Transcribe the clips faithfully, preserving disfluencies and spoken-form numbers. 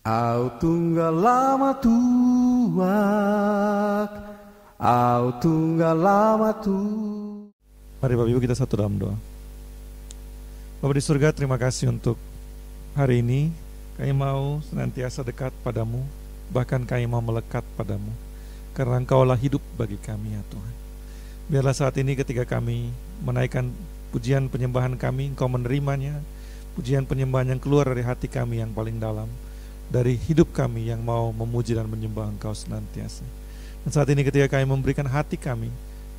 Au tunggal lama tuak, au tunggal lama tuak. Mari Bapak Ibu kita satu dalam doa. Bapak di surga, terima kasih untuk hari ini. Kami mau senantiasa dekat padamu, bahkan kami mau melekat padamu, karena engkaulah hidup bagi kami ya Tuhan. Biarlah saat ini ketika kami menaikkan pujian penyembahan kami, engkau menerimanya, pujian penyembahan yang keluar dari hati kami yang paling dalam, dari hidup kami yang mau memuji dan menyembah engkau senantiasa. Dan saat ini ketika kami memberikan hati kami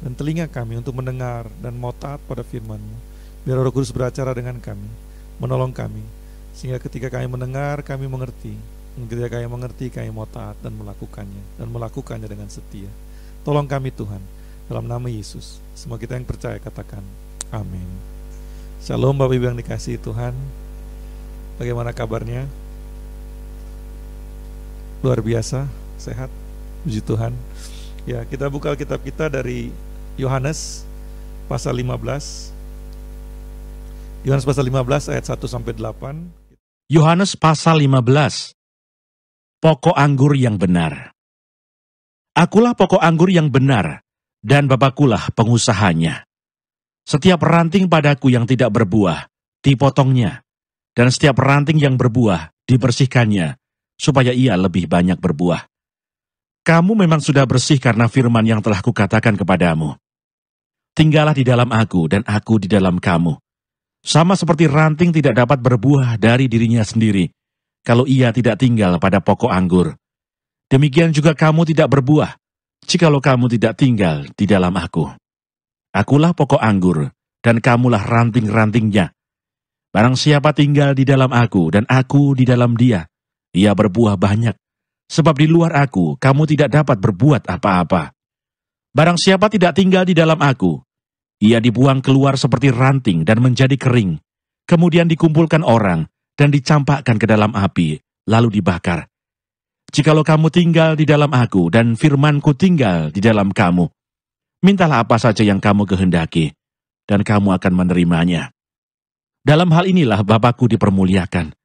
dan telinga kami untuk mendengar dan mau taat pada firman-Mu, biar Roh Kudus beracara dengan kami, menolong kami, sehingga ketika kami mendengar, kami mengerti, dan ketika kami mengerti, kami mau taat dan melakukannya, dan melakukannya dengan setia. Tolong kami Tuhan, dalam nama Yesus, semua kita yang percaya katakan, amin. Shalom Bapak Ibu yang dikasihi Tuhan, bagaimana kabarnya? Luar biasa, sehat, puji Tuhan. Ya, kita buka kitab kita dari Yohanes pasal lima belas. Yohanes pasal lima belas ayat satu sampai delapan. Yohanes pasal lima belas. Pokok anggur yang benar. Akulah pokok anggur yang benar, dan Bapakulah pengusahanya. Setiap ranting padaku yang tidak berbuah, dipotongnya, dan setiap ranting yang berbuah, dibersihkannya, supaya ia lebih banyak berbuah. Kamu memang sudah bersih karena firman yang telah kukatakan kepadamu. Tinggallah di dalam aku dan aku di dalam kamu. Sama seperti ranting tidak dapat berbuah dari dirinya sendiri, kalau ia tidak tinggal pada pokok anggur. Demikian juga kamu tidak berbuah, jikalau kamu tidak tinggal di dalam aku. Akulah pokok anggur, dan kamulah ranting-rantingnya. Barang siapa tinggal di dalam aku dan aku di dalam dia, ia berbuah banyak, sebab di luar aku kamu tidak dapat berbuat apa-apa. Barang siapa tidak tinggal di dalam aku, ia dibuang keluar seperti ranting dan menjadi kering, kemudian dikumpulkan orang dan dicampakkan ke dalam api, lalu dibakar. Jikalau kamu tinggal di dalam aku dan firmanku tinggal di dalam kamu, mintalah apa saja yang kamu kehendaki, dan kamu akan menerimanya. Dalam hal inilah Bapakku dipermuliakan,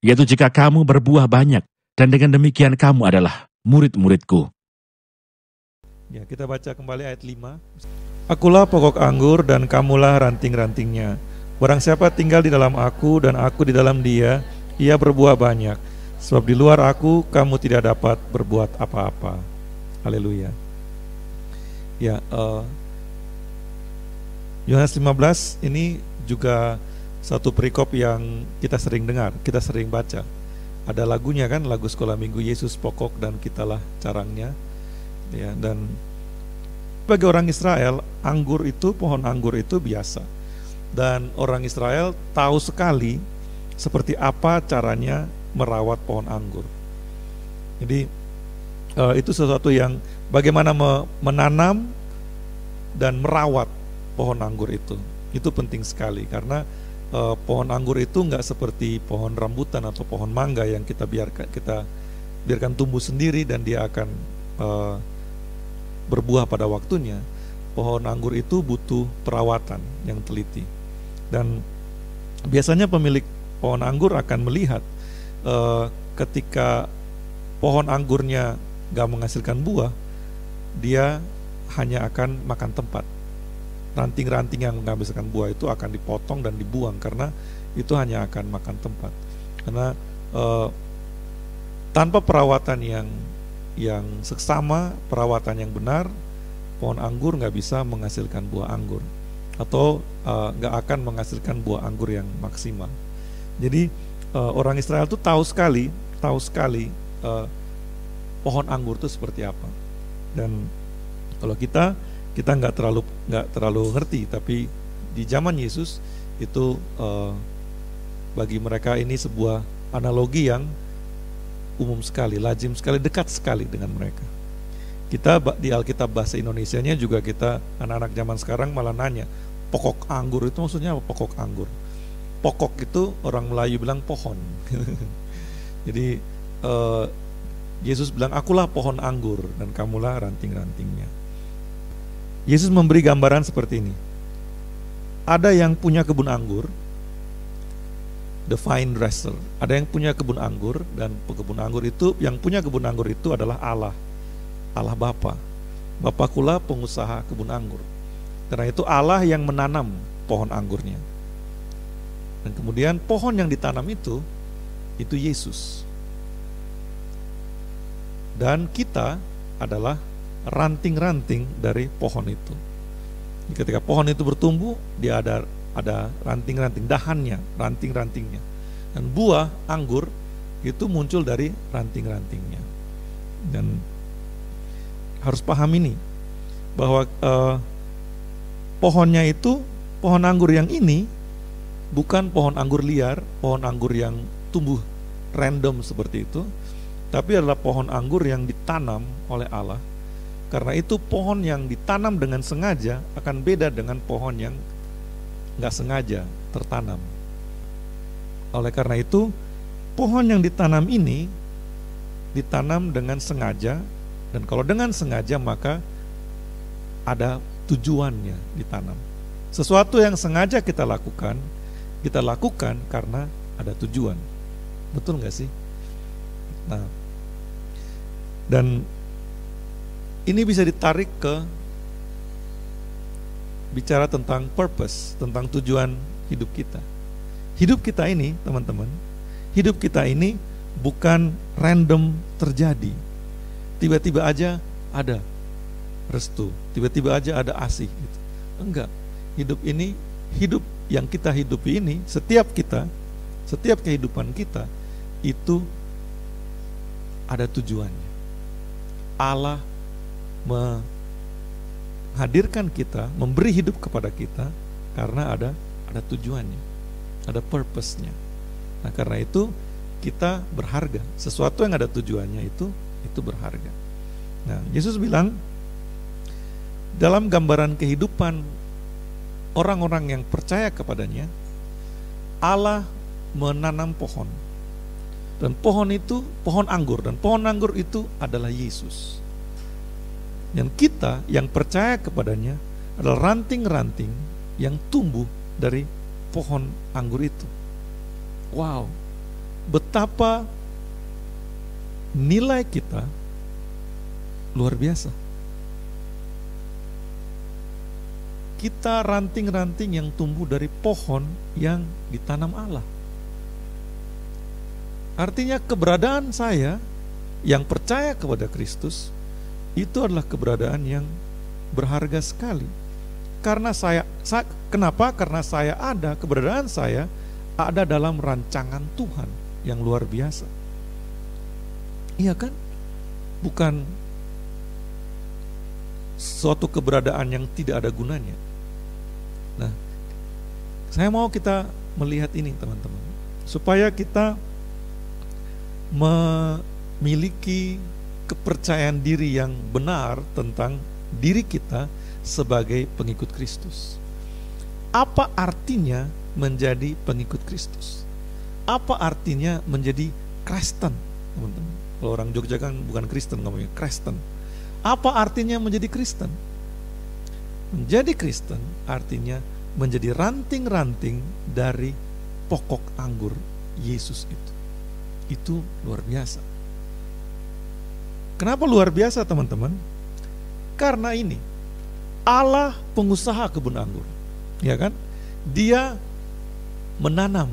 yaitu jika kamu berbuah banyak, dan dengan demikian kamu adalah murid-muridku. Ya, kita baca kembali ayat lima. Akulah pokok anggur dan kamulah ranting-rantingnya. Barang siapa tinggal di dalam aku dan aku di dalam dia, ia berbuah banyak. Sebab di luar aku, kamu tidak dapat berbuat apa-apa. Haleluya. Ya, uh, Yohanes lima belas ini juga satu perikop yang kita sering dengar, kita sering baca. Ada lagunya kan, lagu sekolah minggu, Yesus pokok dan kitalah carangnya. Ya, dan bagi orang Israel, anggur itu, pohon anggur itu biasa. Dan orang Israel tahu sekali seperti apa caranya merawat pohon anggur. Jadi eh, itu sesuatu yang bagaimana me menanam dan merawat pohon anggur itu. Itu penting sekali karena Uh, pohon anggur itu nggak seperti pohon rambutan atau pohon mangga yang kita biarkan kita biarkan tumbuh sendiri dan dia akan uh, berbuah pada waktunya. Pohon anggur itu butuh perawatan yang teliti dan biasanya pemilik pohon anggur akan melihat uh, ketika pohon anggurnya nggak menghasilkan buah, dia hanya akan makan tempat. Ranting-ranting yang menghabiskan buah itu akan dipotong dan dibuang karena itu hanya akan makan tempat. Karena e, tanpa perawatan yang yang seksama, perawatan yang benar, pohon anggur nggak bisa menghasilkan buah anggur atau e, nggak akan menghasilkan buah anggur yang maksimal. Jadi e, orang Israel itu tahu sekali, tahu sekali e, pohon anggur itu seperti apa. Dan kalau kita kita nggak terlalu nggak terlalu ngerti, tapi di zaman Yesus itu eh, bagi mereka ini sebuah analogi yang umum sekali, lazim sekali, dekat sekali dengan mereka. Kita di Alkitab bahasa Indonesianya juga kita anak-anak zaman sekarang malah nanya, pokok anggur itu maksudnya apa pokok anggur? Pokok itu orang Melayu bilang pohon. Jadi eh, Yesus bilang, akulah pohon anggur dan kamulah ranting-rantingnya. Yesus memberi gambaran seperti ini. Ada yang punya kebun anggur, the vine dresser. Ada yang punya kebun anggur, dan kebun anggur itu, yang punya kebun anggur itu adalah Allah, Allah Bapa. Bapakula pengusaha kebun anggur. Karena itu Allah yang menanam pohon anggurnya. Dan kemudian pohon yang ditanam itu, itu Yesus. Dan kita adalah ranting-ranting dari pohon itu. Ketika pohon itu bertumbuh, dia ada ada ranting-ranting, dahannya, ranting-rantingnya. Dan buah anggur itu muncul dari ranting-rantingnya. Dan harus paham ini, bahwa eh, pohonnya itu, pohon anggur yang ini bukan pohon anggur liar, pohon anggur yang tumbuh random seperti itu, tapi adalah pohon anggur yang ditanam oleh Allah. Karena itu pohon yang ditanam dengan sengaja akan beda dengan pohon yang nggak sengaja tertanam. Oleh karena itu, pohon yang ditanam ini ditanam dengan sengaja, dan kalau dengan sengaja maka ada tujuannya ditanam. Sesuatu yang sengaja kita lakukan, kita lakukan karena ada tujuan. Betul nggak sih? Nah, dan ini bisa ditarik ke bicara tentang purpose, tentang tujuan hidup kita. Hidup kita ini, teman-teman, hidup kita ini bukan random terjadi. Tiba-tiba aja ada restu, tiba-tiba aja ada asih. Gitu. Enggak, hidup ini, hidup yang kita hidupi ini, setiap kita, setiap kehidupan kita, itu ada tujuannya. Allah menghadirkan kita, memberi hidup kepada kita karena ada ada tujuannya, ada purpose-nya. Nah, karena itu kita berharga. Sesuatu yang ada tujuannya itu itu berharga. Nah, Yesus bilang dalam gambaran kehidupan orang-orang yang percaya kepadanya, Allah menanam pohon. Dan pohon itu pohon anggur, dan pohon anggur itu adalah Yesus. Dan kita yang percaya kepadanya adalah ranting-ranting yang tumbuh dari pohon anggur itu. Wow, betapa nilai kita luar biasa. Kita ranting-ranting yang tumbuh dari pohon yang ditanam Allah. Artinya keberadaan saya yang percaya kepada Kristus itu adalah keberadaan yang berharga sekali. Karena saya, saya kenapa? Karena saya ada, keberadaan saya ada dalam rancangan Tuhan yang luar biasa. Iya kan? Bukan suatu keberadaan yang tidak ada gunanya. Nah, saya mau kita melihat ini, teman-teman, supaya kita memiliki kepercayaan diri yang benar tentang diri kita sebagai pengikut Kristus. Apa artinya menjadi pengikut Kristus? Apa artinya menjadi Kristen, teman-teman? Kalau orang Jogja kan bukan Kristen ngomongnya, Kristen. Apa artinya menjadi Kristen? Menjadi Kristen artinya menjadi ranting-ranting dari pokok anggur Yesus itu. Itu luar biasa. Kenapa luar biasa, teman-teman? Karena ini Allah pengusaha kebun anggur, ya kan? Dia menanam,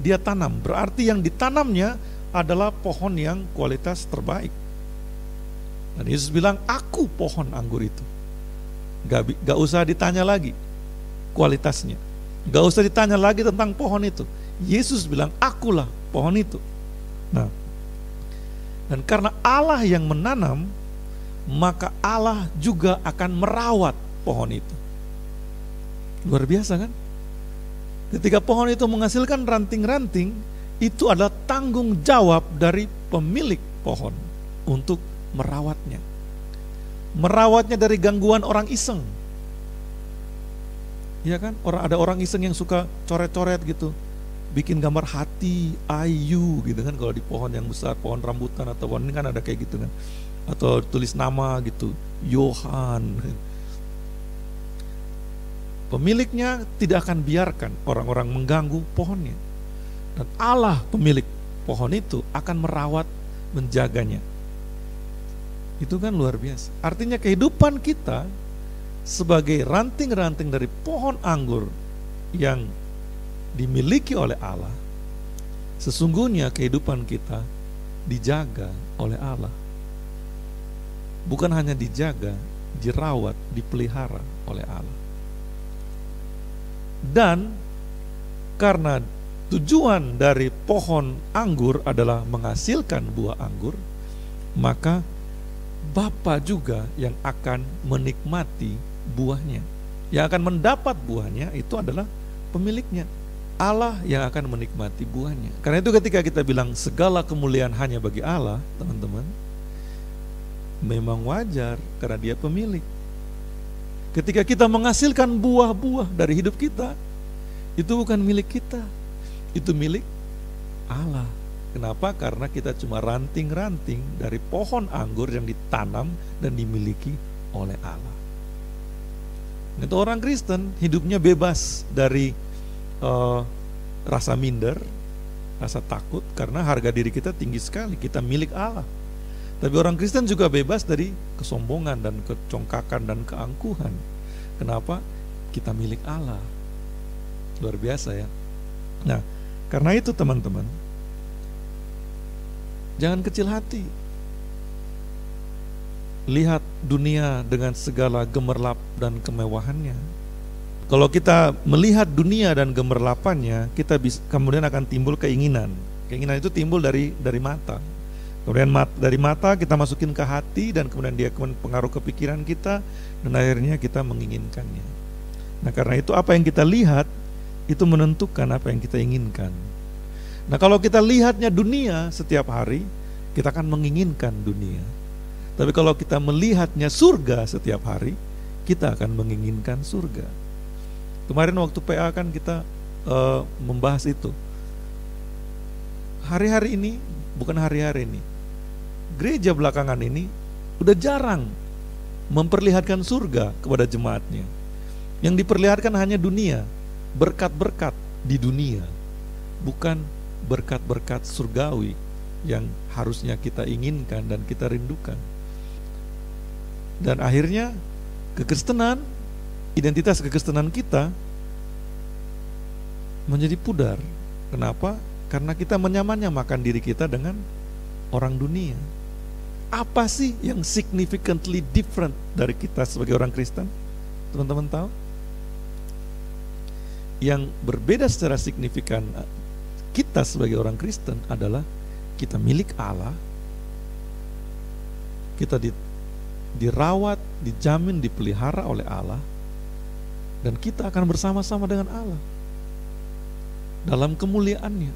dia tanam. Berarti yang ditanamnya adalah pohon yang kualitas terbaik. Dan Yesus bilang, aku pohon anggur itu. Gak, gak usah ditanya lagi kualitasnya, gak usah ditanya lagi tentang pohon itu. Yesus bilang, akulah pohon itu. Nah, dan karena Allah yang menanam, maka Allah juga akan merawat pohon itu. Luar biasa kan? Ketika pohon itu menghasilkan ranting-ranting, itu adalah tanggung jawab dari pemilik pohon untuk merawatnya. Merawatnya dari gangguan orang iseng. Iya kan? Orang, ada orang iseng yang suka coret-coret gitu, bikin gambar hati, ayu gitu kan, kalau di pohon yang besar, pohon rambutan atau pohon ini kan ada kayak gitu kan, atau tulis nama gitu, Yohan. Pemiliknya tidak akan biarkan orang-orang mengganggu pohonnya. Dan Allah pemilik pohon itu akan merawat, menjaganya. Itu kan luar biasa. Artinya kehidupan kita sebagai ranting-ranting dari pohon anggur yang dimiliki oleh Allah, sesungguhnya kehidupan kita dijaga oleh Allah. Bukan hanya dijaga, dirawat, dipelihara oleh Allah. Dan karena tujuan dari pohon anggur adalah menghasilkan buah anggur, maka Bapa juga yang akan menikmati buahnya. Yang akan mendapat buahnya itu adalah pemiliknya. Allah yang akan menikmati buahnya. Karena itu ketika kita bilang segala kemuliaan hanya bagi Allah, teman-teman, memang wajar karena Dia pemilik. Ketika kita menghasilkan buah-buah dari hidup kita, itu bukan milik kita, itu milik Allah. Kenapa? Karena kita cuma ranting-ranting dari pohon anggur yang ditanam dan dimiliki oleh Allah. Itu orang Kristen hidupnya bebas dari uh, rasa minder, rasa takut, karena harga diri kita tinggi sekali, kita milik Allah. Tapi orang Kristen juga bebas dari kesombongan dan kecongkakan dan keangkuhan. Kenapa? Kita milik Allah. Luar biasa ya. Nah, karena itu teman-teman, jangan kecil hati. Lihat dunia dengan segala gemerlap dan kemewahannya. Kalau kita melihat dunia dan gemerlapannya, kita bisa, kemudian akan timbul keinginan. Keinginan itu timbul dari dari mata. Kemudian mat, dari mata kita masukin ke hati, dan kemudian dia kemudian pengaruh ke pikiran kita, dan akhirnya kita menginginkannya. Nah, karena itu apa yang kita lihat itu menentukan apa yang kita inginkan. Nah, kalau kita lihatnya dunia setiap hari, kita akan menginginkan dunia. Tapi kalau kita melihatnya surga setiap hari, kita akan menginginkan surga. Kemarin waktu P A kan kita uh, membahas itu. Hari-hari ini, bukan hari-hari ini, gereja belakangan ini udah jarang memperlihatkan surga kepada jemaatnya. Yang diperlihatkan hanya dunia, berkat-berkat di dunia, bukan berkat-berkat surgawi yang harusnya kita inginkan dan kita rindukan. Dan akhirnya kekristenan, identitas kekristenan kita menjadi pudar. Kenapa? Karena kita menyamannya makan diri kita dengan orang dunia. Apa sih yang significantly different dari kita sebagai orang Kristen? Teman-teman tahu? Yang berbeda secara signifikan kita sebagai orang Kristen adalah kita milik Allah, kita di, dirawat, dijamin, dipelihara oleh Allah, dan kita akan bersama-sama dengan Allah dalam kemuliaannya.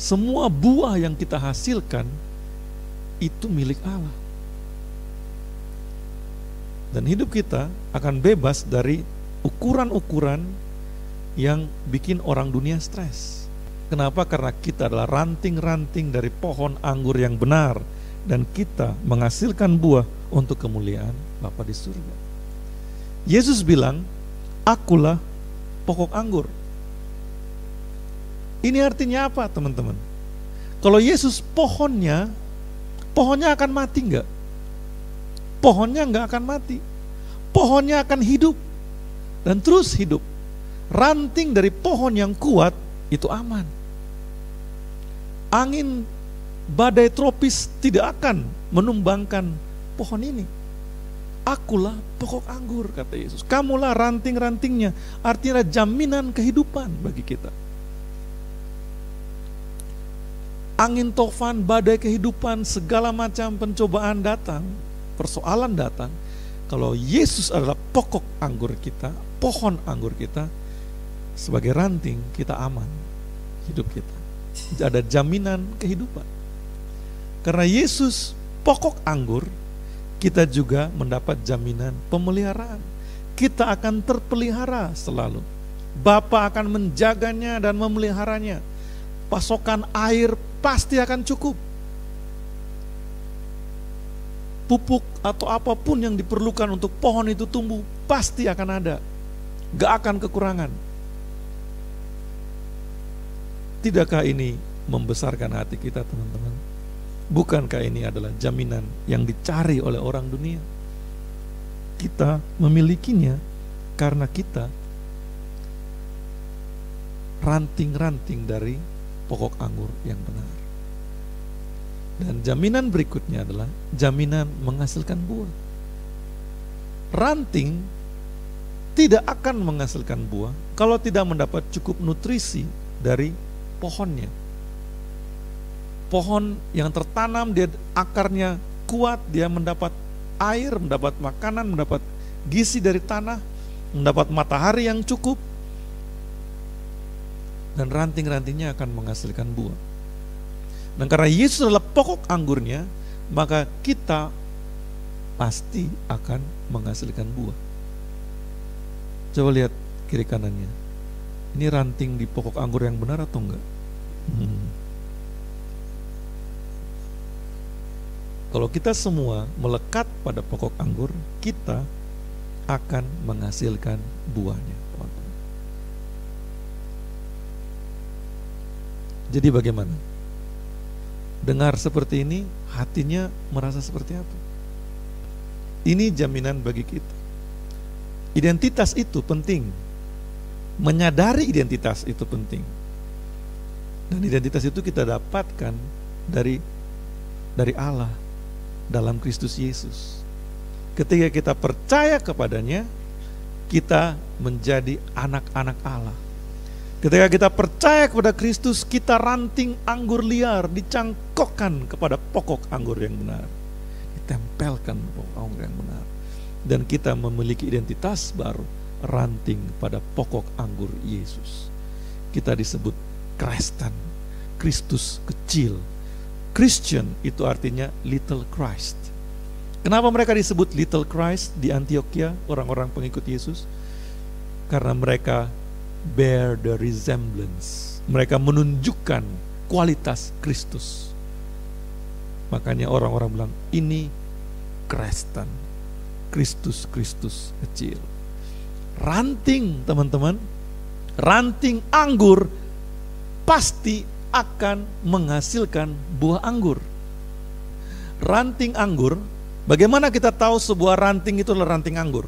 Semua buah yang kita hasilkan itu milik Allah, dan hidup kita akan bebas dari ukuran-ukuran yang bikin orang dunia stres. Kenapa? Karena kita adalah ranting-ranting dari pohon anggur yang benar, dan kita menghasilkan buah untuk kemuliaan Bapa di surga. Yesus bilang, "Akulah pokok anggur." Ini artinya apa, teman-teman? Kalau Yesus pohonnya, pohonnya akan mati enggak? Pohonnya enggak akan mati. Pohonnya akan hidup dan terus hidup. Ranting dari pohon yang kuat itu aman. Angin badai tropis tidak akan menumbangkan pohon ini. Akulah pokok anggur, kata Yesus. Kamulah ranting-rantingnya. Artinya jaminan kehidupan bagi kita. Angin tofan, badai kehidupan, segala macam pencobaan datang, persoalan datang. Kalau Yesus adalah pokok anggur kita, pohon anggur kita, sebagai ranting kita aman. Hidup kita ada jaminan kehidupan. Karena Yesus pokok anggur, kita juga mendapat jaminan pemeliharaan. Kita akan terpelihara selalu. Bapa akan menjaganya dan memeliharanya. Pasokan air pasti akan cukup. Pupuk atau apapun yang diperlukan untuk pohon itu tumbuh pasti akan ada. Gak akan kekurangan. Tidakkah ini membesarkan hati kita, teman-teman? Bukankah ini adalah jaminan yang dicari oleh orang dunia? Kita memilikinya karena kita ranting-ranting dari pokok anggur yang benar. Dan jaminan berikutnya adalah jaminan menghasilkan buah. Ranting tidak akan menghasilkan buah kalau tidak mendapat cukup nutrisi dari pohonnya. Pohon yang tertanam, dia akarnya kuat, dia mendapat air, mendapat makanan, mendapat gizi dari tanah, mendapat matahari yang cukup, dan ranting-rantingnya akan menghasilkan buah. Dan karena Yesus adalah pokok anggurnya, maka kita pasti akan menghasilkan buah. Coba lihat kiri kanannya. Ini ranting di pokok anggur yang benar atau enggak? Hmm. Kalau kita semua melekat pada pokok anggur, kita akan menghasilkan buahnya. Jadi bagaimana? Dengar seperti ini, hatinya merasa seperti apa? Ini jaminan bagi kita. Identitas itu penting. Menyadari identitas itu penting. Dan identitas itu kita dapatkan dari dari Allah dalam Kristus Yesus. Ketika kita percaya kepadanya, kita menjadi anak-anak Allah. Ketika kita percaya kepada Kristus, kita ranting anggur liar dicangkokkan kepada pokok anggur yang benar, ditempelkan pokok anggur yang benar, dan kita memiliki identitas baru, ranting pada pokok anggur Yesus. Kita disebut Kristen, Kristus kecil. Christian itu artinya Little Christ. Kenapa mereka disebut Little Christ di Antioquia, orang-orang pengikut Yesus? Karena mereka bear the resemblance. Mereka menunjukkan kualitas Kristus. Makanya orang-orang bilang ini Kristen, Kristus Kristus kecil. Ranting, teman-teman, ranting anggur pasti akan menghasilkan buah anggur. Ranting anggur, bagaimana kita tahu sebuah ranting itu adalah ranting anggur?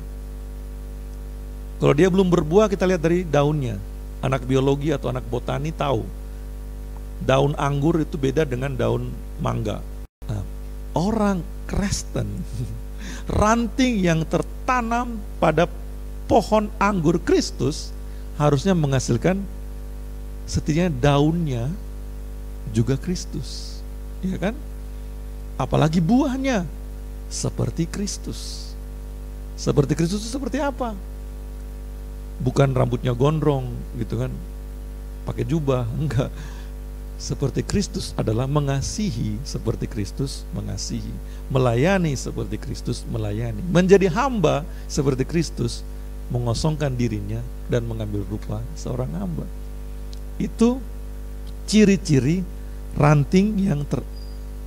Kalau dia belum berbuah, kita lihat dari daunnya. Anak biologi atau anak botani tahu daun anggur itu beda dengan daun mangga. Nah, orang Kristen, ranting yang tertanam pada pohon anggur Kristus harusnya menghasilkan setidaknya daunnya juga Kristus, ya kan? Apalagi buahnya seperti Kristus. Seperti Kristus itu seperti apa? Bukan rambutnya gondrong gitu kan, pakai jubah, enggak. Seperti Kristus adalah mengasihi seperti Kristus mengasihi, melayani seperti Kristus melayani, menjadi hamba seperti Kristus mengosongkan dirinya dan mengambil rupa seorang hamba. Itu ciri-ciri ranting yang ter,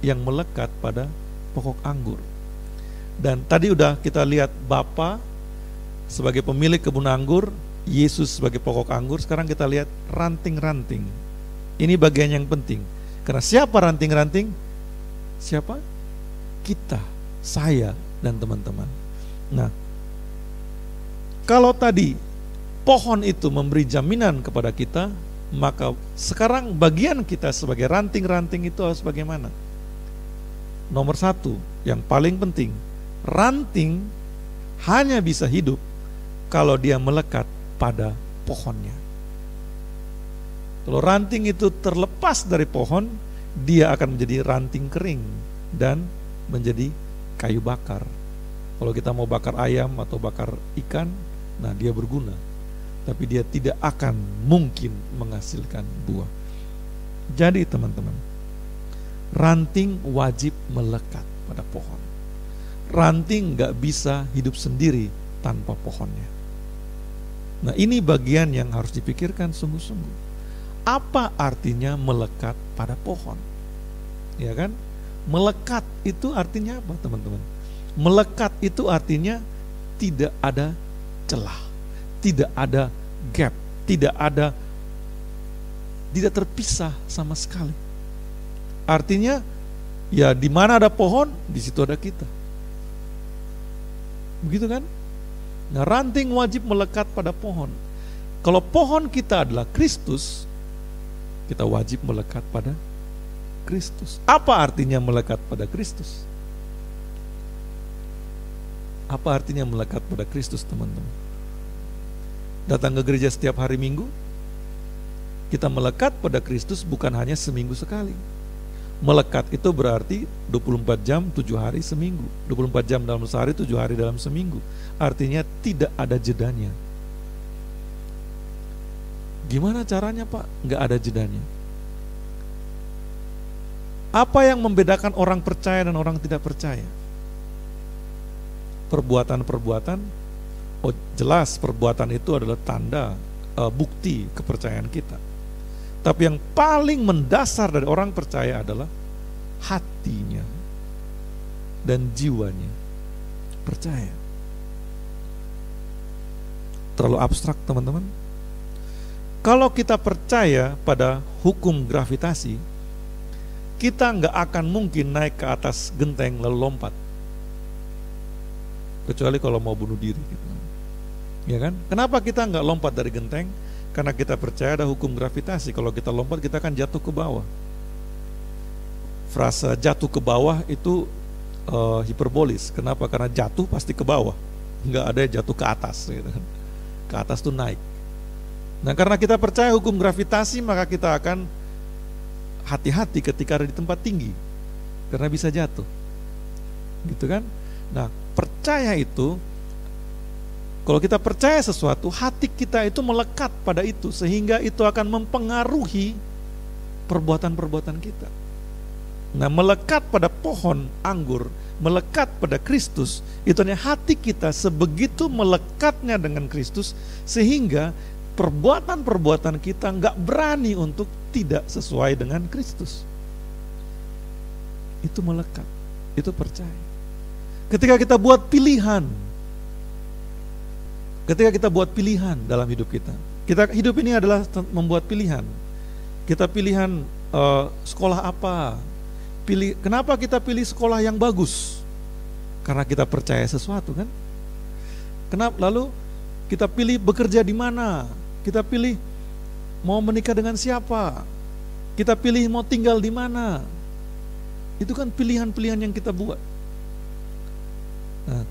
yang melekat pada pokok anggur. Dan tadi udah kita lihat Bapa sebagai pemilik kebun anggur, Yesus sebagai pokok anggur. Sekarang kita lihat ranting-ranting. Ini bagian yang penting. Karena siapa ranting-ranting? Siapa? Kita, saya, dan teman-teman. Nah, kalau tadi pohon itu memberi jaminan kepada kita, maka sekarang bagian kita sebagai ranting-ranting itu harus bagaimana? Nomor satu, yang paling penting, ranting hanya bisa hidup kalau dia melekat pada pohonnya. Kalau ranting itu terlepas dari pohon, dia akan menjadi ranting kering dan menjadi kayu bakar. Kalau kita mau bakar ayam atau bakar ikan, nah dia berguna, tapi dia tidak akan mungkin menghasilkan buah. Jadi teman-teman, ranting wajib melekat pada pohon. Ranting nggak bisa hidup sendiri tanpa pohonnya. Nah, ini bagian yang harus dipikirkan sungguh-sungguh. Apa artinya melekat pada pohon? Ya kan? Melekat itu artinya apa, teman-teman? Melekat itu artinya tidak ada celah, tidak ada gap, tidak ada tidak terpisah sama sekali. Artinya, ya di mana ada pohon, di situ ada kita. Begitu kan? Nah, ranting wajib melekat pada pohon. Kalau pohon kita adalah Kristus, kita wajib melekat pada Kristus. Apa artinya melekat pada Kristus? Apa artinya melekat pada Kristus, teman-teman? Datang ke gereja setiap hari Minggu, kita melekat pada Kristus bukan hanya seminggu sekali. Melekat itu berarti dua puluh empat jam tujuh hari seminggu, dua puluh empat jam dalam sehari, tujuh hari dalam seminggu. Artinya tidak ada jedanya. Gimana caranya, Pak? Nggak ada jedanya. Apa yang membedakan orang percaya dan orang tidak percaya? Perbuatan-perbuatan. Oh, jelas perbuatan itu adalah tanda, e, bukti kepercayaan kita. Tapi yang paling mendasar dari orang percaya adalah hatinya dan jiwanya percaya. Terlalu abstrak, teman-teman. Kalau kita percaya pada hukum gravitasi, kita nggak akan mungkin naik ke atas genteng lalu lompat, kecuali kalau mau bunuh diri, ya kan? Kenapa kita nggak lompat dari genteng? Karena kita percaya ada hukum gravitasi. Kalau kita lompat, kita akan jatuh ke bawah. Frasa jatuh ke bawah itu uh, hiperbolis. Kenapa? Karena jatuh pasti ke bawah. Nggak ada yang jatuh ke atas. Gitu. Ke atas tuh naik. Nah, karena kita percaya hukum gravitasi, maka kita akan hati-hati ketika ada di tempat tinggi. Karena bisa jatuh. Gitu kan? Nah, percaya itu, kalau kita percaya sesuatu, hati kita itu melekat pada itu, sehingga itu akan mempengaruhi perbuatan-perbuatan kita. Nah, melekat pada pohon anggur, melekat pada Kristus, itu hanya hati kita sebegitu melekatnya dengan Kristus, sehingga perbuatan-perbuatan kita nggak berani untuk tidak sesuai dengan Kristus. Itu melekat, itu percaya. Ketika kita buat pilihan, Ketika kita buat pilihan dalam hidup kita, kita hidup ini adalah membuat pilihan. Kita pilihan uh, sekolah apa? Pilih. Kenapa kita pilih sekolah yang bagus? Karena kita percaya sesuatu, kan? Kenapa? Lalu kita pilih bekerja di mana? Kita pilih mau menikah dengan siapa? Kita pilih mau tinggal di mana? Itu kan pilihan-pilihan yang kita buat. Nah,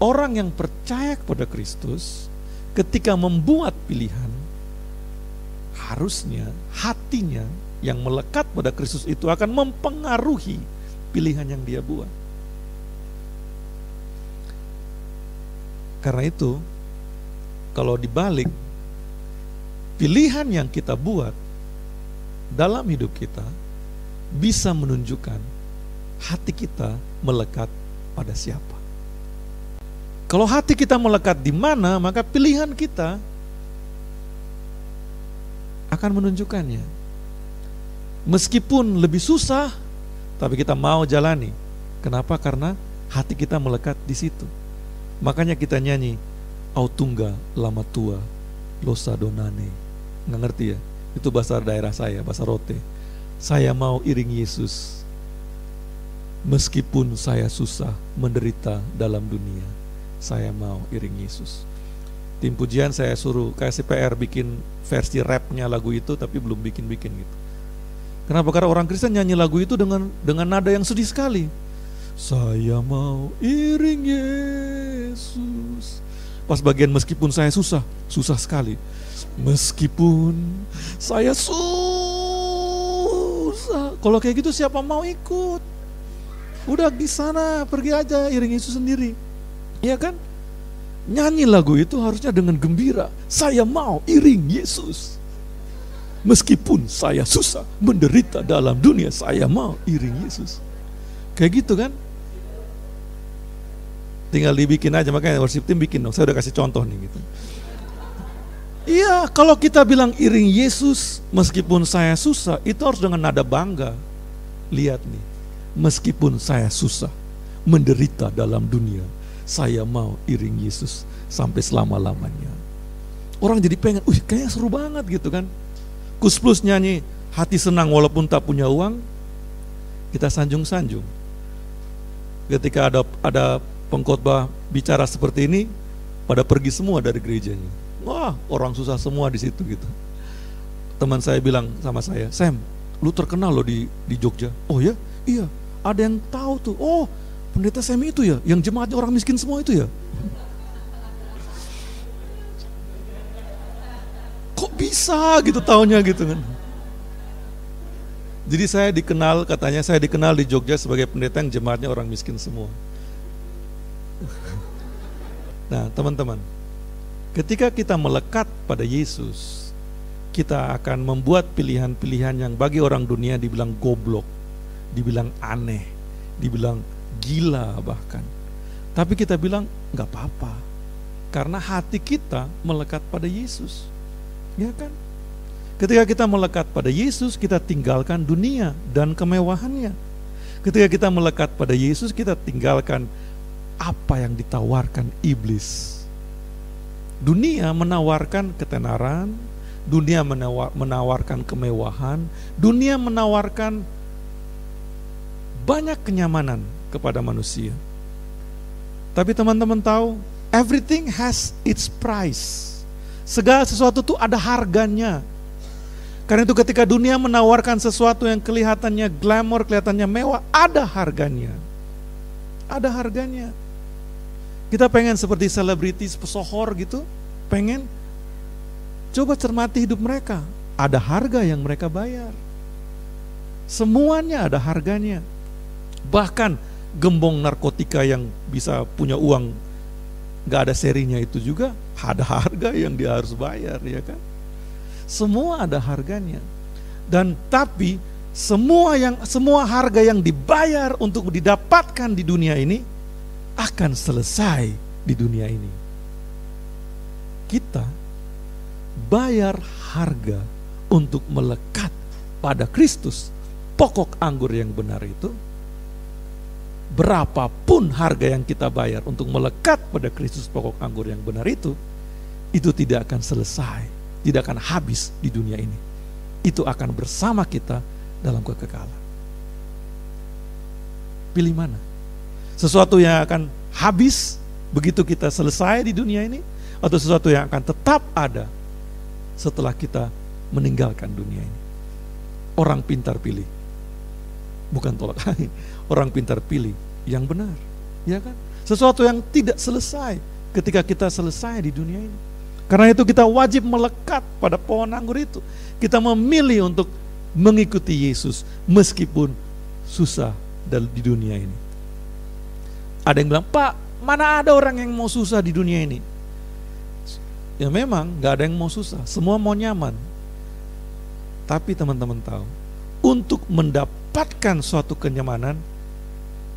orang yang percaya kepada Kristus, ketika membuat pilihan, harusnya hatinya yang melekat pada Kristus itu akan mempengaruhi pilihan yang dia buat. Karena itu, kalau dibalik, pilihan yang kita buat dalam hidup kita bisa menunjukkan hati kita melekat pada siapa. Kalau hati kita melekat di mana, maka pilihan kita akan menunjukkannya. Meskipun lebih susah, tapi kita mau jalani. Kenapa? Karena hati kita melekat di situ. Makanya kita nyanyi, "Au tungga lama tua, losa donane." Nggak ngerti ya? Itu bahasa daerah saya, bahasa Rote. Saya mau iring Yesus, meskipun saya susah menderita dalam dunia. Saya mau iring Yesus. Tim pujian saya suruh kasih P R bikin versi rapnya lagu itu, tapi belum bikin-bikin gitu. Kenapa? Karena orang Kristen nyanyi lagu itu dengan dengan nada yang sedih sekali. Saya mau iring Yesus. Pas bagian meskipun saya susah, susah sekali. Meskipun saya susah. Kalau kayak gitu siapa mau ikut? Udah di sana, pergi aja iring Yesus sendiri. Iya kan? Nyanyi lagu itu harusnya dengan gembira. Saya mau iring Yesus, meskipun saya susah menderita dalam dunia, saya mau iring Yesus. Kayak gitu kan? Tinggal dibikin aja, makanya worship team bikin dong. Saya udah kasih contoh nih gitu. Iya, kalau kita bilang iring Yesus, meskipun saya susah, itu harus dengan nada bangga. Lihat nih, meskipun saya susah menderita dalam dunia, saya mau iring Yesus sampai selama-lamanya. Orang jadi pengen, wih kayaknya seru banget gitu kan. Gus Plus nyanyi hati senang walaupun tak punya uang, kita sanjung-sanjung. Ketika ada ada pengkhotbah bicara seperti ini, pada pergi semua dari gerejanya. Wah, orang susah semua di situ gitu. Teman saya bilang sama saya, Sam, lu terkenal loh di di Jogja. Oh ya, iya. Ada yang tahu tuh. Oh, pendeta Sam itu ya, yang jemaatnya orang miskin semua itu ya. Kok bisa gitu taunya gitu kan? Jadi saya dikenal, katanya saya dikenal di Jogja sebagai pendeta yang jemaatnya orang miskin semua. Nah teman-teman, ketika kita melekat pada Yesus, kita akan membuat pilihan-pilihan yang bagi orang dunia dibilang goblok, dibilang aneh, dibilang gila bahkan. Tapi kita bilang nggak apa-apa, karena hati kita melekat pada Yesus, ya kan? Ketika kita melekat pada Yesus, kita tinggalkan dunia dan kemewahannya. Ketika kita melekat pada Yesus, kita tinggalkan apa yang ditawarkan iblis. Dunia menawarkan ketenaran, dunia menawar, menawarkan kemewahan, dunia menawarkan banyak kenyamanan kepada manusia. Tapi teman-teman tahu, everything has its price. Segala sesuatu itu ada harganya. Karena itu ketika dunia menawarkan sesuatu yang kelihatannya glamor, kelihatannya mewah, ada harganya. Ada harganya. Kita pengen seperti selebritis, pesohor gitu, pengen. Coba cermati hidup mereka, ada harga yang mereka bayar. Semuanya ada harganya. Bahkan gembong narkotika yang bisa punya uang gak ada serinya itu juga ada harga yang dia harus bayar, ya kan? Semua ada harganya. Dan tapi semua yang semua harga yang dibayar untuk didapatkan di dunia ini akan selesai di dunia ini. Kita bayar harga untuk melekat pada Kristus, pokok anggur yang benar itu. Berapapun harga yang kita bayar untuk melekat pada Kristus, pokok anggur yang benar itu, itu tidak akan selesai, tidak akan habis di dunia ini. Itu akan bersama kita dalam kekekalan. Pilih mana? Sesuatu yang akan habis begitu kita selesai di dunia ini, atau sesuatu yang akan tetap ada setelah kita meninggalkan dunia ini. Orang pintar pilih, bukan tolak angin. Orang pintar pilih yang benar, ya kan? Sesuatu yang tidak selesai ketika kita selesai di dunia ini. Karena itu kita wajib melekat pada pohon anggur itu. Kita memilih untuk mengikuti Yesus meskipun susah di dunia ini. Ada yang bilang, Pak, mana ada orang yang mau susah di dunia ini? Ya memang gak ada yang mau susah, semua mau nyaman. Tapi teman-teman tahu, untuk mendapatkan suatu kenyamanan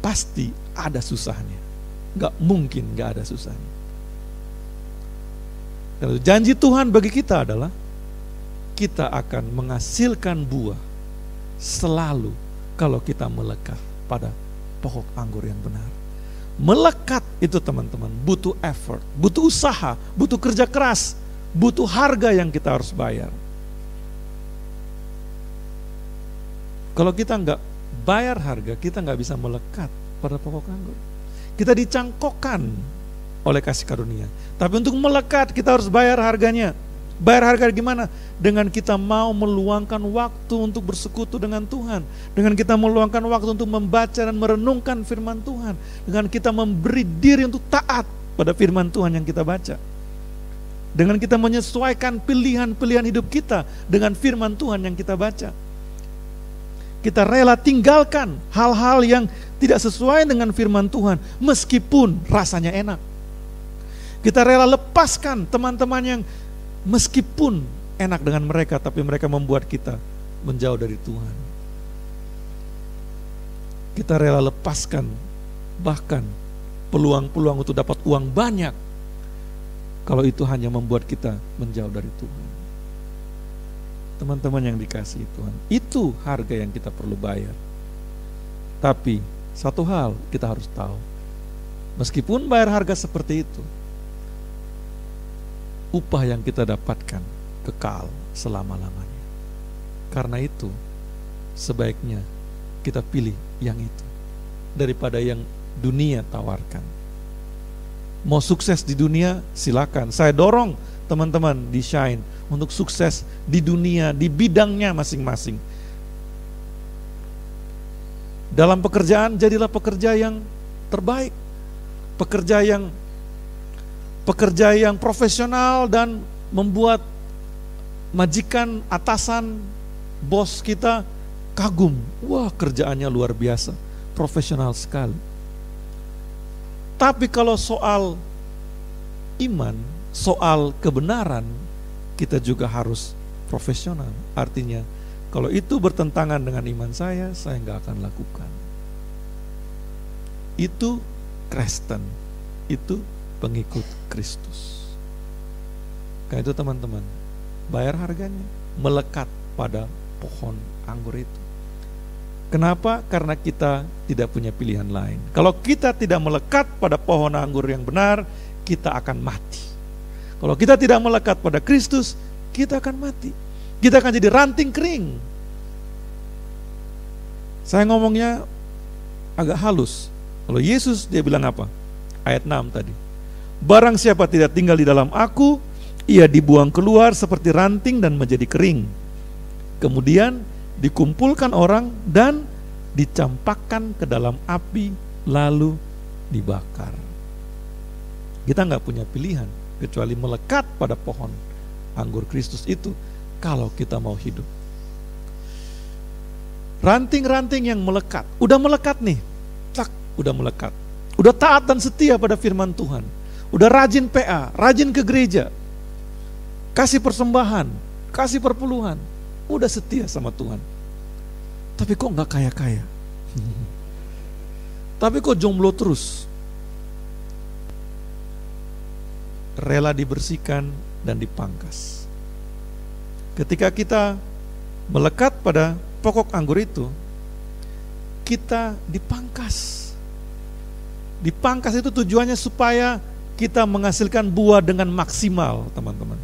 pasti ada susahnya. Gak mungkin gak ada susahnya. Dan janji Tuhan bagi kita adalah kita akan menghasilkan buah selalu kalau kita melekat pada pokok anggur yang benar. Melekat itu teman-teman butuh effort, butuh usaha, butuh kerja keras, butuh harga yang kita harus bayar. Kalau kita nggak bayar harga, kita nggak bisa melekat pada pokok anggur. Kita dicangkokkan oleh kasih karunia. Tapi untuk melekat kita harus bayar harganya. Bayar harga gimana? Dengan kita mau meluangkan waktu untuk bersekutu dengan Tuhan, dengan kita meluangkan waktu untuk membaca dan merenungkan firman Tuhan, dengan kita memberi diri untuk taat pada firman Tuhan yang kita baca, dengan kita menyesuaikan pilihan-pilihan hidup kita dengan firman Tuhan yang kita baca. Kita rela tinggalkan hal-hal yang tidak sesuai dengan firman Tuhan meskipun rasanya enak. Kita rela lepaskan teman-teman yang meskipun enak dengan mereka, tapi mereka membuat kita menjauh dari Tuhan. Kita rela lepaskan bahkan peluang-peluang untuk dapat uang banyak, kalau itu hanya membuat kita menjauh dari Tuhan. Teman-teman yang dikasihi Tuhan, itu harga yang kita perlu bayar. Tapi satu hal kita harus tahu, meskipun bayar harga seperti itu, upah yang kita dapatkan kekal selama-lamanya. Karena itu sebaiknya kita pilih yang itu daripada yang dunia tawarkan. Mau sukses di dunia, silakan. Saya dorong teman-teman di Shine untuk sukses di dunia, di bidangnya masing-masing. Dalam pekerjaan, jadilah pekerja yang terbaik, pekerja yang pekerja yang profesional dan membuat majikan, atasan, bos kita kagum. Wah, kerjaannya luar biasa, profesional sekali. Tapi kalau soal iman, soal kebenaran, kita juga harus profesional. Artinya kalau itu bertentangan dengan iman saya, saya nggak akan lakukan. Itu Kristen, itu pengikut Kristus. Karena itu teman-teman, bayar harganya, melekat pada pohon anggur itu. Kenapa? Karena kita tidak punya pilihan lain. Kalau kita tidak melekat pada pohon anggur yang benar, kita akan mati. Kalau kita tidak melekat pada Kristus, kita akan mati. Kita akan jadi ranting kering. Saya ngomongnya agak halus. Kalau Yesus, dia bilang apa? Ayat enam tadi. Barang siapa tidak tinggal di dalam aku, ia dibuang keluar seperti ranting dan menjadi kering. Kemudian dikumpulkan orang dan dicampakkan ke dalam api lalu dibakar. Kita nggak punya pilihan kecuali melekat pada pohon anggur Kristus itu. Kalau kita mau hidup, ranting-ranting yang melekat, udah melekat nih, tak, udah melekat, udah taat dan setia pada firman Tuhan, udah rajin P A, rajin ke gereja, kasih persembahan, kasih perpuluhan, udah setia sama Tuhan. Tapi kok nggak kaya-kaya? Tapi kok jomblo terus? Rela dibersihkan dan dipangkas. Ketika kita melekat pada pokok anggur itu, kita dipangkas. Dipangkas itu tujuannya supaya kita menghasilkan buah dengan maksimal, teman-teman.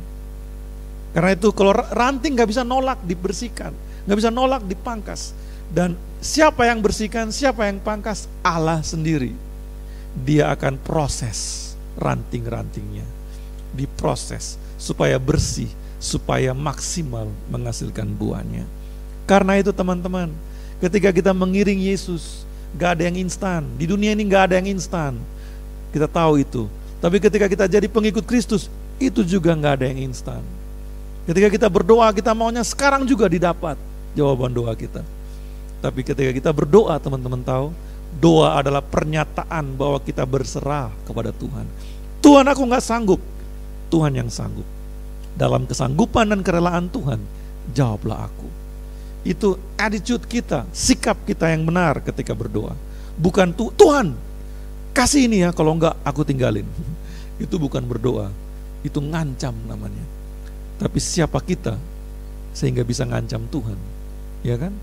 Karena itu kalau ranting nggak bisa nolak dibersihkan, nggak bisa nolak dipangkas. Dan siapa yang bersihkan, siapa yang pangkas? Allah sendiri. Dia akan proses ranting-rantingnya, diproses supaya bersih, supaya maksimal menghasilkan buahnya. Karena itu teman-teman, ketika kita mengiring Yesus, gak ada yang instan. Di dunia ini gak ada yang instan, kita tahu itu. Tapi ketika kita jadi pengikut Kristus, itu juga gak ada yang instan. Ketika kita berdoa, kita maunya sekarang juga didapat jawaban doa kita. Tapi ketika kita berdoa, teman-teman tahu, doa adalah pernyataan bahwa kita berserah kepada Tuhan. Tuhan, aku gak sanggup, Tuhan yang sanggup. Dalam kesanggupan dan kerelaan Tuhan, jawablah aku. Itu attitude kita, sikap kita yang benar ketika berdoa. Bukan Tuhan, kasih ini ya, kalau enggak aku tinggalin. Itu bukan berdoa, itu ngancam namanya. Tapi siapa kita sehingga bisa ngancam Tuhan? Ya kan?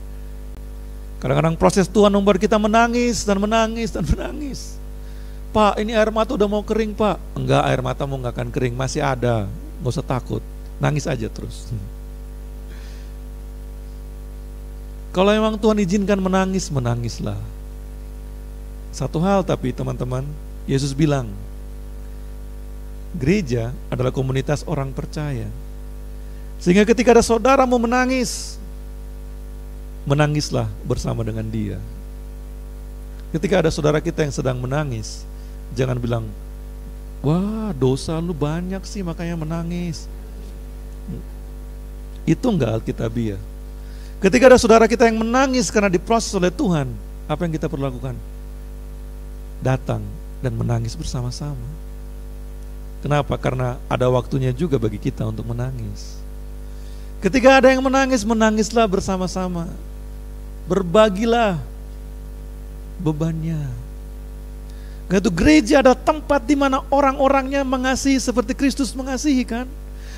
Kadang-kadang proses Tuhan membuat kita menangis dan menangis dan menangis. Pak, ini air mata udah mau kering, Pak. Enggak, air mata mau enggak akan kering, masih ada. Nggak usah takut, nangis aja terus. Hmm. Kalau memang Tuhan izinkan menangis, menangislah. Satu hal tapi teman-teman, Yesus bilang, gereja adalah komunitas orang percaya. Sehingga ketika ada saudaramu menangis, menangislah bersama dengan dia. Ketika ada saudara kita yang sedang menangis, jangan bilang, wah dosa lu banyak sih makanya menangis. Itu enggak alkitabiah. Ketika ada saudara kita yang menangis karena diproses oleh Tuhan, apa yang kita perlu lakukan? Datang dan menangis bersama-sama. Kenapa? Karena ada waktunya juga bagi kita untuk menangis. Ketika ada yang menangis, menangislah bersama-sama. Berbagilah bebannya. Karena itu gereja adalah tempat di mana orang-orangnya mengasihi seperti Kristus mengasihi, kan?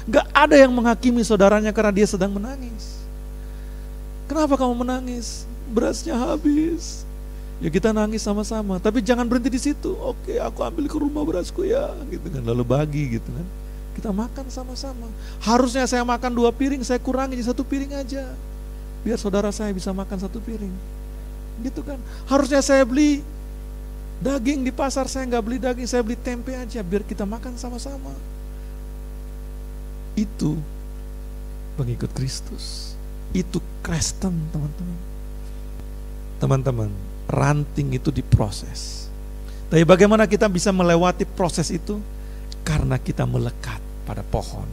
Gak ada yang menghakimi saudaranya karena dia sedang menangis. Kenapa kamu menangis? Berasnya habis. Ya kita nangis sama-sama, tapi jangan berhenti di situ. Oke, aku ambil ke rumah berasku ya, gitu kan? Lalu bagi, gitu kan? Kita makan sama-sama. Harusnya saya makan dua piring, saya kurangi jadi satu piring aja. biar saudara saya bisa makan satu piring. Gitu kan, harusnya saya beli daging di pasar, saya nggak beli daging, saya beli tempe aja biar kita makan sama-sama. Itu pengikut Kristus, itu Kristen, teman-teman. Teman-teman, ranting itu diproses. Tapi bagaimana kita bisa melewati proses itu? Karena kita melekat pada pohon.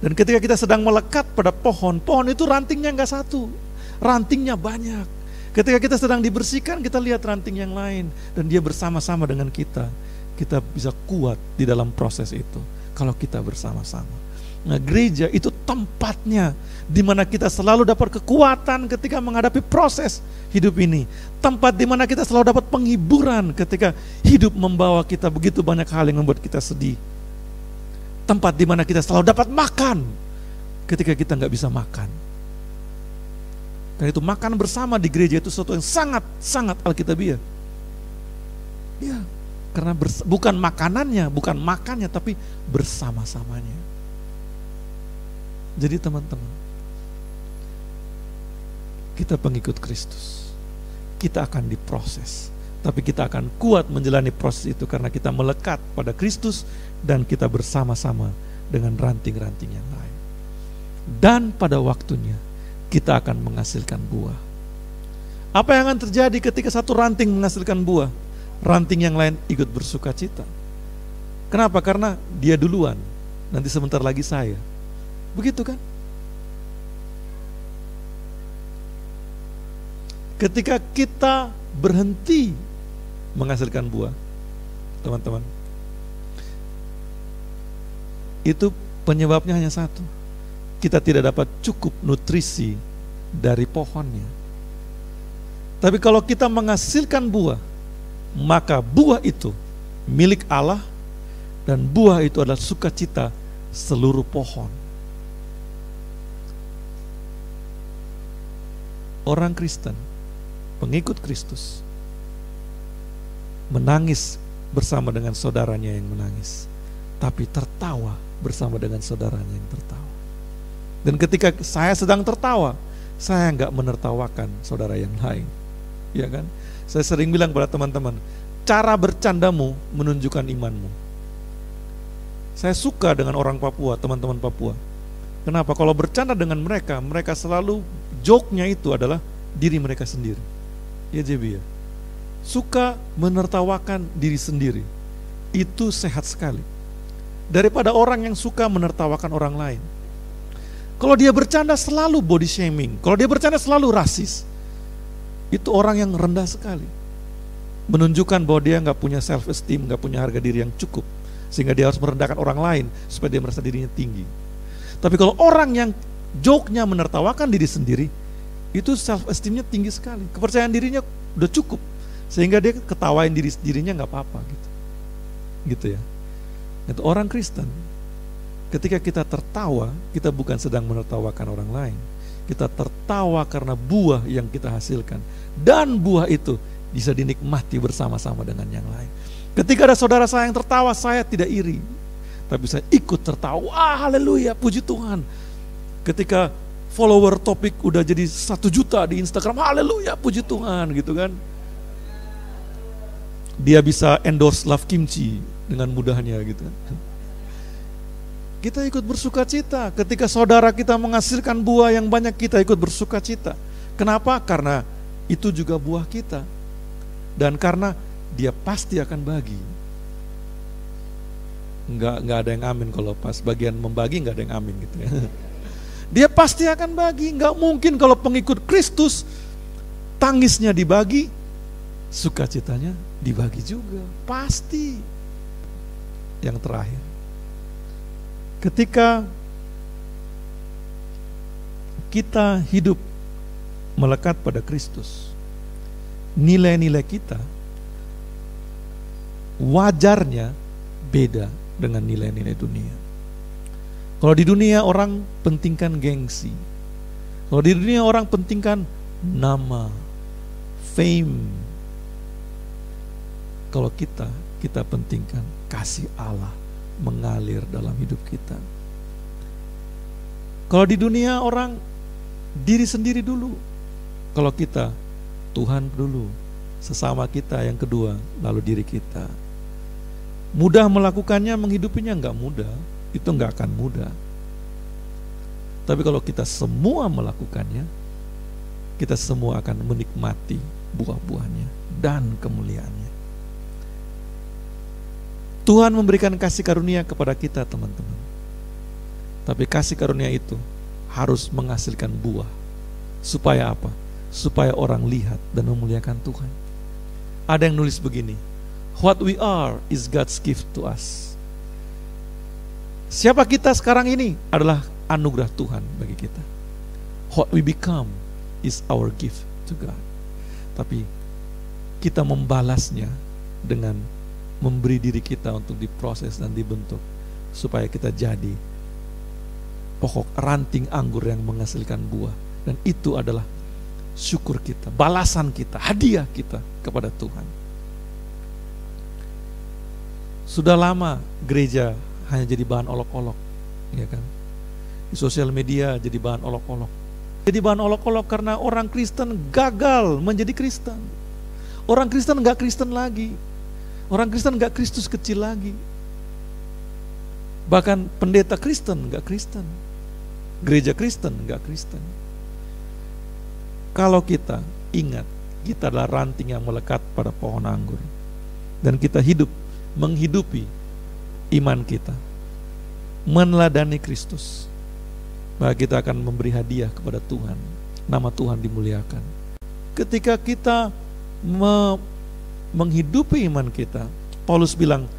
Dan ketika kita sedang melekat pada pohon, pohon itu rantingnya nggak satu, rantingnya banyak. Ketika kita sedang dibersihkan, kita lihat ranting yang lain, dan dia bersama-sama dengan kita. Kita bisa kuat di dalam proses itu kalau kita bersama-sama. Nah, gereja itu tempatnya di mana kita selalu dapat kekuatan ketika menghadapi proses hidup ini. Tempat di mana kita selalu dapat penghiburan ketika hidup membawa kita begitu banyak hal yang membuat kita sedih. Tempat di mana kita selalu dapat makan ketika kita nggak bisa makan. Karena itu makan bersama di gereja itu sesuatu yang sangat-sangat alkitabiah. Ya, karena bers- bukan makanannya, bukan makannya, tapi bersama-samanya. Jadi teman-teman, kita pengikut Kristus, kita akan diproses, tapi kita akan kuat menjalani proses itu karena kita melekat pada Kristus dan kita bersama-sama dengan ranting-ranting yang lain. Dan pada waktunya kita akan menghasilkan buah. Apa yang akan terjadi ketika satu ranting menghasilkan buah? Ranting yang lain ikut bersuka cita. Kenapa? Karena dia duluan, nanti sebentar lagi saya. Begitu kan? Ketika kita berhenti menghasilkan buah, teman-teman, itu penyebabnya hanya satu. Kita tidak dapat cukup nutrisi dari pohonnya. Tapi kalau kita menghasilkan buah, maka buah itu milik Allah dan buah itu adalah sukacita seluruh pohon. Orang Kristen, pengikut Kristus, menangis bersama dengan saudaranya yang menangis, tapi tertawa bersama dengan saudaranya yang tertawa. Dan ketika saya sedang tertawa, saya nggak menertawakan saudara yang lain, ya kan? Saya sering bilang pada teman-teman, cara bercandamu menunjukkan imanmu. Saya suka dengan orang Papua, teman-teman Papua. Kenapa? Kalau bercanda dengan mereka, mereka selalu joke-nya itu adalah diri mereka sendiri. Ya J B ya. Suka menertawakan diri sendiri, itu sehat sekali. Daripada orang yang suka menertawakan orang lain. Kalau dia bercanda selalu body shaming, kalau dia bercanda selalu rasis, itu orang yang rendah sekali. Menunjukkan bahwa dia nggak punya self esteem, nggak punya harga diri yang cukup, sehingga dia harus merendahkan orang lain supaya dia merasa dirinya tinggi. Tapi kalau orang yang joke-nya menertawakan diri sendiri, itu self esteemnya tinggi sekali, kepercayaan dirinya udah cukup, sehingga dia ketawain diri dirinya nggak apa-apa gitu, gitu ya. Itu orang Kristen. Ketika kita tertawa, kita bukan sedang menertawakan orang lain. Kita tertawa karena buah yang kita hasilkan. Dan buah itu bisa dinikmati bersama-sama dengan yang lain. Ketika ada saudara saya yang tertawa, saya tidak iri. Tapi saya ikut tertawa, wah haleluya, puji Tuhan. Ketika follower topik udah jadi satu juta di Instagram, haleluya, puji Tuhan gitu kan. Dia bisa endorse Love Kimchi dengan mudahnya gitu kan. Kita ikut bersuka cita. Ketika saudara kita menghasilkan buah yang banyak, kita ikut bersuka cita. Kenapa? Karena itu juga buah kita. Dan karena dia pasti akan bagi. Enggak, enggak ada yang amin kalau pas bagian membagi, enggak ada yang amin gitu ya. Dia pasti akan bagi. Enggak mungkin kalau pengikut Kristus tangisnya dibagi, sukacitanya dibagi juga. Pasti. Yang terakhir, ketika kita hidup melekat pada Kristus, nilai-nilai kita wajarnya beda dengan nilai-nilai dunia. Kalau di dunia orang pentingkan gengsi, kalau di dunia orang pentingkan nama, fame. Kalau kita, kita pentingkan kasih Allah mengalir dalam hidup kita. Kalau di dunia orang diri sendiri dulu. Kalau kita, Tuhan dulu, sesama kita yang kedua, lalu diri kita. Mudah melakukannya, menghidupinya nggak mudah, itu nggak akan mudah. Tapi kalau kita semua melakukannya, kita semua akan menikmati buah-buahnya dan kemuliaannya. Tuhan memberikan kasih karunia kepada kita, teman-teman. Tapi kasih karunia itu harus menghasilkan buah. Supaya apa? Supaya orang lihat dan memuliakan Tuhan. Ada yang nulis begini, what we are is God's gift to us. Siapa kita sekarang ini adalah anugerah Tuhan bagi kita. What we become is our gift to God. Tapi kita membalasnya dengan memberi diri kita untuk diproses dan dibentuk, supaya kita jadi pokok ranting anggur yang menghasilkan buah. Dan itu adalah syukur kita, balasan kita, hadiah kita kepada Tuhan. Sudah lama gereja hanya jadi bahan olok-olok, ya kan? Di sosial media jadi bahan olok-olok. Jadi bahan olok-olok karena orang Kristen gagal menjadi Kristen. Orang Kristen nggak Kristen lagi. Orang Kristen nggak Kristus kecil lagi. Bahkan pendeta Kristen nggak Kristen. Gereja Kristen nggak Kristen. Kalau kita ingat, kita adalah ranting yang melekat pada pohon anggur. Dan kita hidup, menghidupi iman kita. Meneladani Kristus. Maka kita akan memberi hadiah kepada Tuhan. Nama Tuhan dimuliakan. Ketika kita me- menghidupi iman kita, Paulus bilang,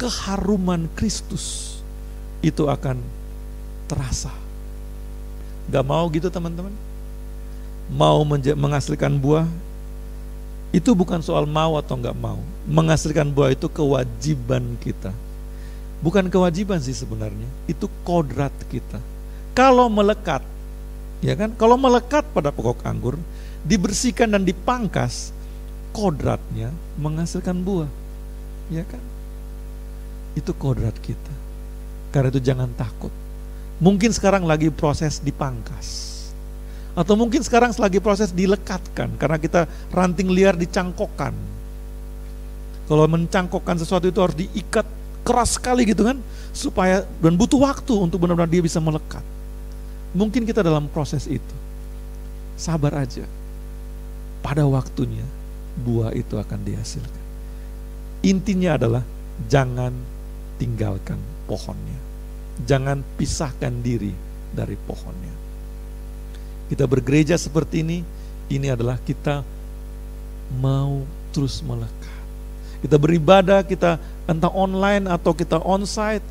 keharuman Kristus itu akan terasa. Gak mau gitu, teman-teman? Mau menghasilkan buah itu bukan soal mau atau nggak mau. Menghasilkan buah itu kewajiban kita. Bukan kewajiban sih sebenarnya, itu kodrat kita. Kalau melekat, ya kan? Kalau melekat pada pokok anggur, dibersihkan dan dipangkas, kodratnya menghasilkan buah, ya kan? Itu kodrat kita. Karena itu jangan takut. Mungkin sekarang lagi proses dipangkas. Atau mungkin sekarang lagi proses dilekatkan, karena kita ranting liar dicangkokkan. Kalau mencangkokkan sesuatu itu harus diikat keras sekali gitu kan, supaya, dan butuh waktu untuk benar-benar dia bisa melekat. Mungkin kita dalam proses itu. Sabar aja. Pada waktunya buah itu akan dihasilkan. Intinya adalah jangan tinggalkan pohonnya. Jangan pisahkan diri dari pohonnya. Kita bergereja seperti ini, ini adalah kita mau terus melekat. Kita beribadah, kita entah online atau kita onsite,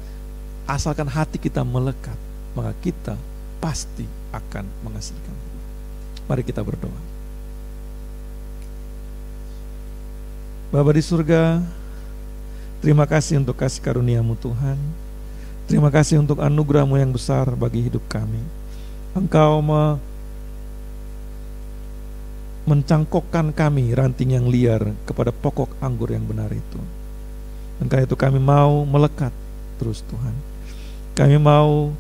asalkan hati kita melekat, maka kita pasti akan menghasilkan. Mari kita berdoa. Bapa di surga, terima kasih untuk kasih karunia-Mu Tuhan. Terima kasih untuk anugerah-Mu yang besar bagi hidup kami. Engkau me mencangkokkan kami ranting yang liar kepada pokok anggur yang benar itu. Dan karena itu kami mau melekat terus, Tuhan. Kami mau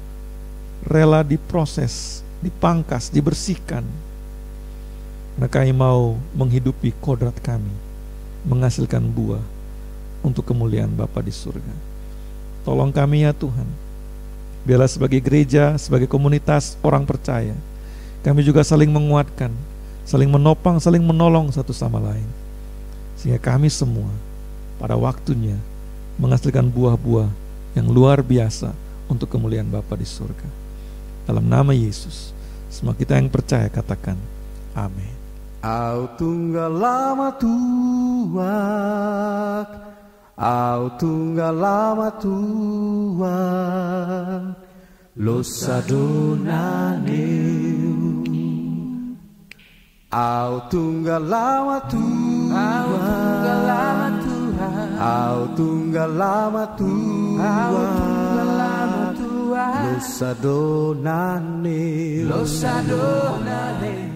rela diproses, dipangkas, dibersihkan. Dan kami mau menghidupi kodrat kami, menghasilkan buah untuk kemuliaan Bapa di surga. Tolong kami ya Tuhan. Biarlah sebagai gereja, sebagai komunitas orang percaya, kami juga saling menguatkan, saling menopang, saling menolong satu sama lain, sehingga kami semua pada waktunya menghasilkan buah-buah yang luar biasa untuk kemuliaan Bapa di surga. Dalam nama Yesus, semua kita yang percaya katakan amin. Au tunggal lama tuak, au tunggal lama tuak, Los Adonai. Au tunggal lama Tuhan, au tunggal lama Tuhan, Los Adonai, Los Adonai.